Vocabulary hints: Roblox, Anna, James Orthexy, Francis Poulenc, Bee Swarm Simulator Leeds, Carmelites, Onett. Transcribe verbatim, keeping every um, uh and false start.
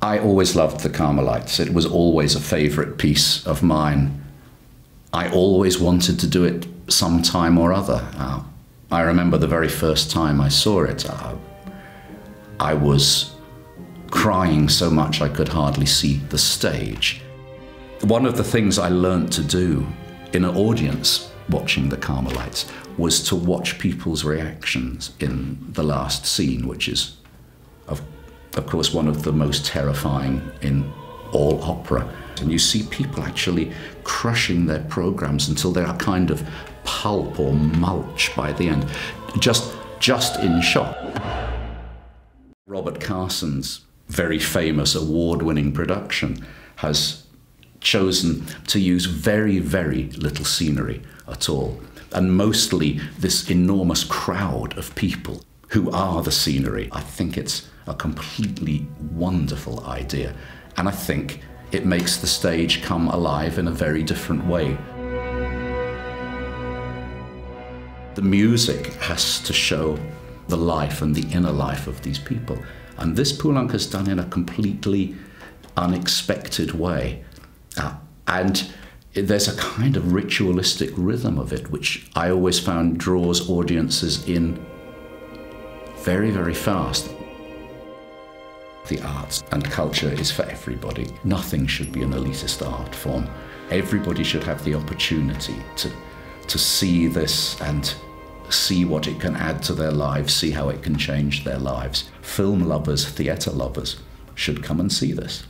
I always loved the Carmelites. It was always a favorite piece of mine. I always wanted to do it sometime or other. Uh, I remember the very first time I saw it, uh, I was crying so much I could hardly see the stage. One of the things I learned to do in an audience watching the Carmelites was to watch people's reactions in the last scene, which is, of, of course, one of the most terrifying in all opera. And you see people actually crushing their programs until they are kind of pulp or mulch by the end, just, just in shock. Robert Carson's very famous award-winning production has chosen to use very, very little scenery at all, and mostly this enormous crowd of people who are the scenery. I think it's a completely wonderful idea, and I think it makes the stage come alive in a very different way. The music has to show the life and the inner life of these people, and this Poulenc has done in a completely unexpected way. Uh, and there's a kind of ritualistic rhythm of it, which I always found draws audiences in very, very fast. The arts and culture is for everybody. Nothing should be an elitist art form. Everybody should have the opportunity to, to see this and see what it can add to their lives, see how it can change their lives. Film lovers, theatre lovers should come and see this.